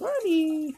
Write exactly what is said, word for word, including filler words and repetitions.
Mommy!